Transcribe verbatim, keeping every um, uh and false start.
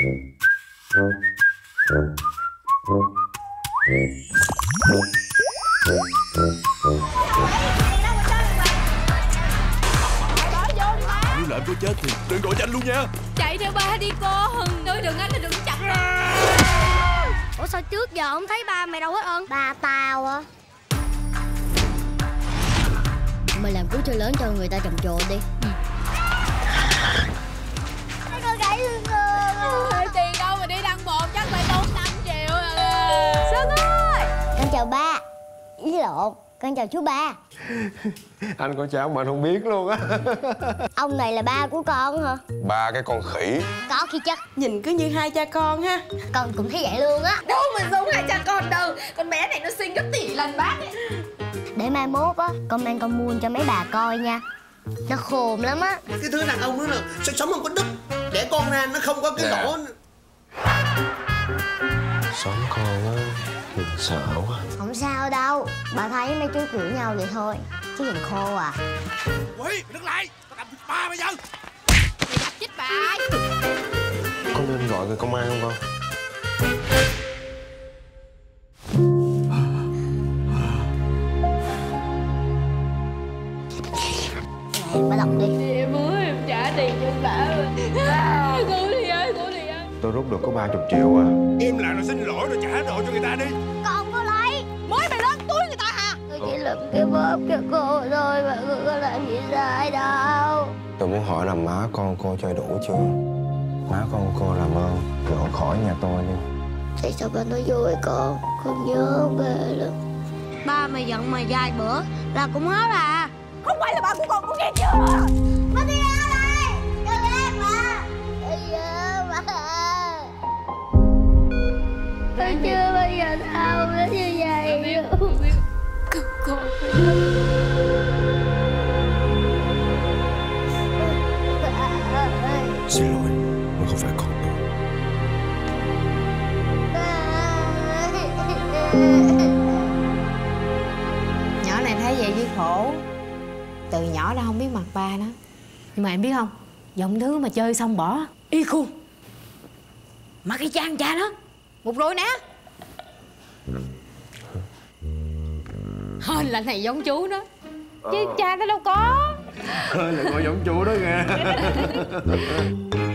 Nếu làm cô chết thì đừng gọi cho anh luôn nha. Chạy theo ba đi cô. Nói đừng anh là đừng chặt ra. Ủa sao trước giờ không thấy ba mày đâu hết ơn? Ba tao á. Mày làm cú chơi lớn cho người ta trầm trồ đi. Ừ. Có gãy lưng rồi. Tiền đâu mà đi đăng bột chắc phải tốn năm triệu rồi. Sơn ơi. Con chào ba. Ý lộn, con chào chú ba. Anh con chào mà anh không biết luôn á. Ông này là ba của con hả? Ba cái con khỉ. Có khi chắc. Nhìn cứ như hai cha con ha. Con cũng thấy vậy luôn á. Đâu mà giống hai cha con đâu. Con bé này nó xinh gấp tỷ lần bác ấy. Để mai mốt á, con mang con muôn cho mấy bà coi nha. Nó khôn lắm á. Cái thứ đàn ông đó là sẽ sống không có đức. Để con ra nó không có cái lỗ. Sống con á, mình sợ quá. Không sao đâu, bà thấy mấy chú chửi nhau vậy thôi. Chứ nhìn khô à. Quỷ, mày đứng lại, tao làm thịt ba bây giờ. Mày đập chết bà ấy. Có nên gọi người công an không con? Bà đọc đi. Thì em muốn em trả tiền cho bà. Cứu đi ơi, cứu đi ơi. Tôi rút được có ba mươi triệu à. Im lặng rồi xin lỗi rồi trả đồ cho người ta đi. Còn cô lấy. Mới mày lớn túi người ta hả? Tôi chỉ làm cái bóp cho cô thôi mà cô có làm gì sai đâu. Tôi muốn hỏi là má con cô chơi đủ chưa? Má con cô làm ơn gỡ khỏi nhà tôi đi. Tại sao bà nói vui con? Con nhớ về lắm. Ba mày giận mày vài bữa là cũng hết à. Không phải là bà của con, con nghe chưa? Bà đi ra đây! Cho em mà! Bà! Tôi chưa bao giờ sao nó như vậy. Con biết, con biết. Xin lỗi, nó không phải con tôi. Nhỏ này thấy vậy với khổ. Từ nhỏ đã không biết mặt ba nó. Nhưng mà em biết không, giọng thứ mà chơi xong bỏ y khuôn mặt cái trang cha nó. Một rồi nè. Hên là này giống chú đó. Chứ cha nó đâu có. Hên là con giống chú đó nghe.